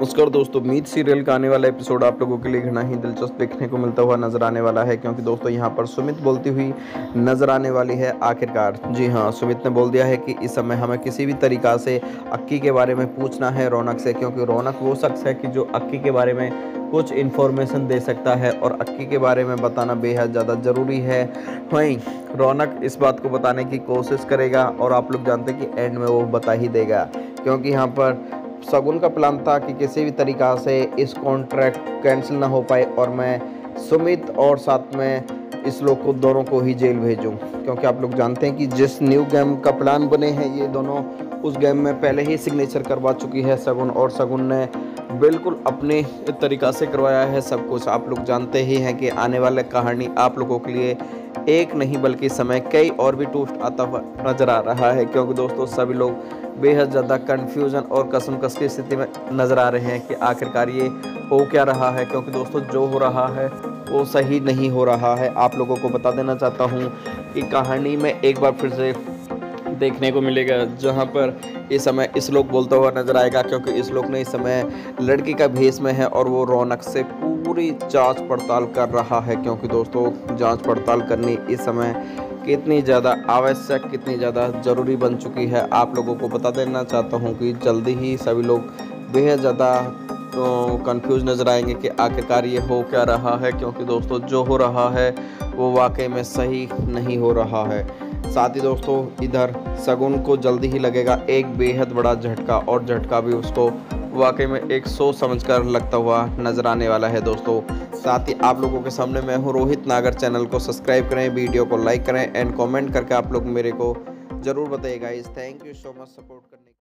नमस्कार दोस्तों, meet serial का आने वाला एपिसोड आप लोगों के लिए घना ही दिलचस्प देखने को मिलता हुआ नज़र आने वाला है, क्योंकि दोस्तों यहाँ पर सुमित बोलती हुई नज़र आने वाली है। आखिरकार जी हाँ, सुमित ने बोल दिया है कि इस समय हमें किसी भी तरीक़ा से अक्की के बारे में पूछना है रौनक से, क्योंकि रौनक वो शख्स है कि जो अक्की के बारे में कुछ इन्फॉर्मेशन दे सकता है और अक्की के बारे में बताना बेहद ज़्यादा ज़रूरी है। वहीं रौनक इस बात को बताने की कोशिश करेगा और आप लोग जानते हैं कि एंड में वो बता ही देगा, क्योंकि यहाँ पर शगुन का प्लान था कि किसी भी तरीक़ा से इस कॉन्ट्रैक्ट कैंसिल ना हो पाए और मैं सुमित और साथ में इस लोग को दोनों को ही जेल भेजूं, क्योंकि आप लोग जानते हैं कि जिस न्यू गेम का प्लान बने हैं ये दोनों उस गेम में पहले ही सिग्नेचर करवा चुकी है शगुन, और शगुन ने बिल्कुल अपने तरीक़ा से करवाया है सब कुछ। आप लोग जानते ही हैं कि आने वाली कहानी आप लोगों के लिए एक नहीं बल्कि समय कई और भी टूट आता नज़र आ रहा है, क्योंकि दोस्तों सभी लोग बेहद ज़्यादा कन्फ्यूजन और कसमकस की स्थिति में नज़र आ रहे हैं कि आखिरकार ये हो क्या रहा है, क्योंकि दोस्तों जो हो रहा है वो सही नहीं हो रहा है। आप लोगों को बता देना चाहता हूँ कि कहानी में एक बार फिर से देखने को मिलेगा जहाँ पर इस समय इस लोग बोलता हुआ नज़र आएगा, क्योंकि इस लोग ने इस समय लड़की का भेष में है और वो रौनक से पूरी जांच पड़ताल कर रहा है, क्योंकि दोस्तों जांच पड़ताल करनी इस समय कितनी ज़्यादा आवश्यक कितनी ज़्यादा ज़रूरी बन चुकी है। आप लोगों को बता देना चाहता हूं कि जल्दी ही सभी लोग बेहद ज़्यादा कंफ्यूज नज़र आएंगे कि आखिरकार ये हो क्या रहा है, क्योंकि दोस्तों जो हो रहा है वो वाकई में सही नहीं हो रहा है। साथ ही दोस्तों इधर शगुन को जल्दी ही लगेगा एक बेहद बड़ा झटका, और झटका भी उसको वाकई में एक सोच समझकर लगता हुआ नज़र आने वाला है। दोस्तों साथ ही आप लोगों के सामने मैं हूँ रोहित नागर, चैनल को सब्सक्राइब करें, वीडियो को लाइक करें एंड कमेंट करके आप लोग मेरे को ज़रूर बताइएगा। Thank you so much support करने के लिए।